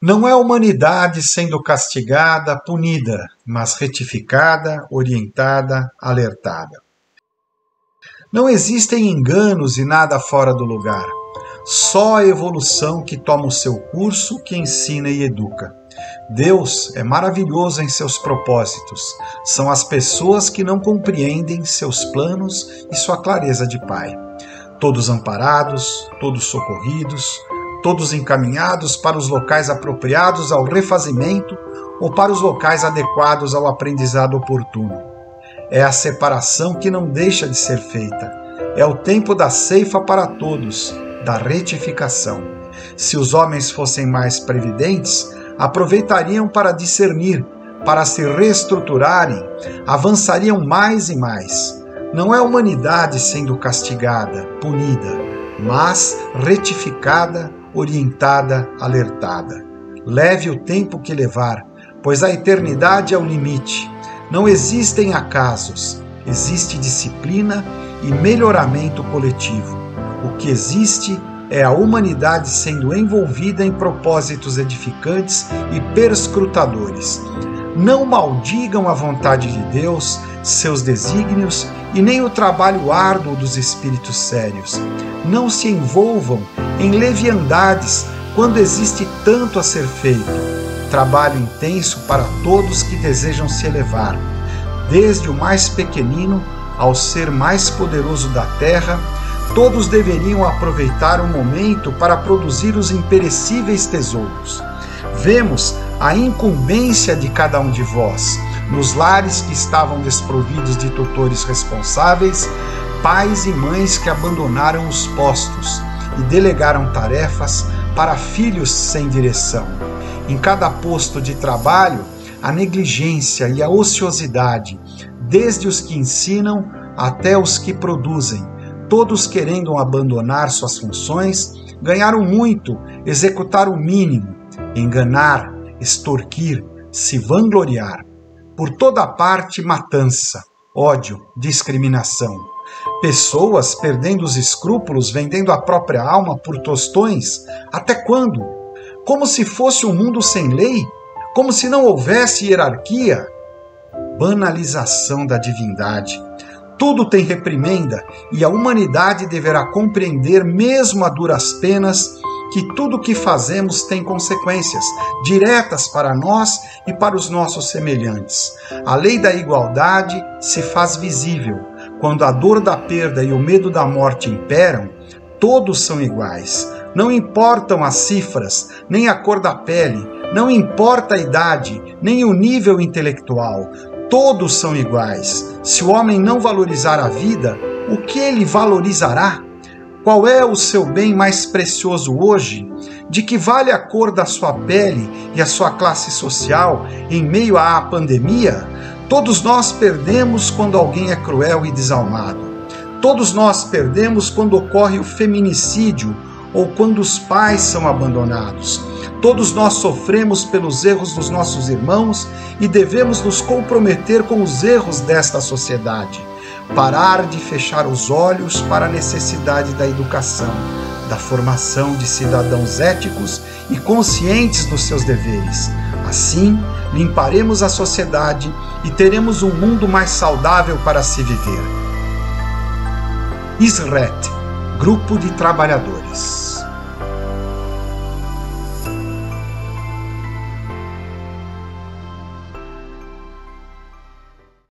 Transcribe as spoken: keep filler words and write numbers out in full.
Não é a humanidade sendo castigada, punida, mas retificada, orientada, alertada. Não existem enganos e nada fora do lugar. Só a evolução que toma o seu curso, que ensina e educa. Deus é maravilhoso em seus propósitos. São as pessoas que não compreendem seus planos e sua clareza de Pai. Todos amparados, todos socorridos, todos encaminhados para os locais apropriados ao refazimento ou para os locais adequados ao aprendizado oportuno. É a separação que não deixa de ser feita. É o tempo da ceifa para todos, da retificação. Se os homens fossem mais previdentes, aproveitariam para discernir, para se reestruturarem, avançariam mais e mais. Não é a humanidade sendo castigada, punida, mas retificada, orientada, alertada. Leve o tempo que levar, pois a eternidade é o limite. Não existem acasos, existe disciplina e melhoramento coletivo. O que existe é a humanidade sendo envolvida em propósitos edificantes e perscrutadores. Não maldigam a vontade de Deus, seus desígnios e nem o trabalho árduo dos espíritos sérios. Não se envolvam em leviandades quando existe tanto a ser feito. Trabalho intenso para todos que desejam se elevar, desde o mais pequenino ao ser mais poderoso da terra. Todos deveriam aproveitar o momento para produzir os imperecíveis tesouros. Vemos a incumbência de cada um de vós, nos lares que estavam desprovidos de tutores responsáveis, pais e mães que abandonaram os postos e delegaram tarefas para filhos sem direção. Em cada posto de trabalho, a negligência e a ociosidade, desde os que ensinam até os que produzem, todos querendo abandonar suas funções, ganharam muito, executar o mínimo, enganar, extorquir, se vangloriar. Por toda parte, matança, ódio, discriminação. Pessoas perdendo os escrúpulos, vendendo a própria alma por tostões. Até quando? Como se fosse um mundo sem lei? Como se não houvesse hierarquia? Banalização da divindade. Tudo tem reprimenda e a humanidade deverá compreender, mesmo a duras penas, que tudo o que fazemos tem consequências diretas para nós e para os nossos semelhantes. A lei da igualdade se faz visível. Quando a dor da perda e o medo da morte imperam, todos são iguais. Não importam as cifras, nem a cor da pele, não importa a idade, nem o nível intelectual. Todos são iguais. Se o homem não valorizar a vida, o que ele valorizará? Qual é o seu bem mais precioso hoje? De que vale a cor da sua pele e a sua classe social em meio à pandemia? Todos nós perdemos quando alguém é cruel e desalmado. Todos nós perdemos quando ocorre o feminicídio ou quando os pais são abandonados. Todos nós sofremos pelos erros dos nossos irmãos e devemos nos comprometer com os erros desta sociedade. Parar de fechar os olhos para a necessidade da educação, da formação de cidadãos éticos e conscientes dos seus deveres. Assim, limparemos a sociedade e teremos um mundo mais saudável para se viver. Izret, Grupo de Trabalhadores.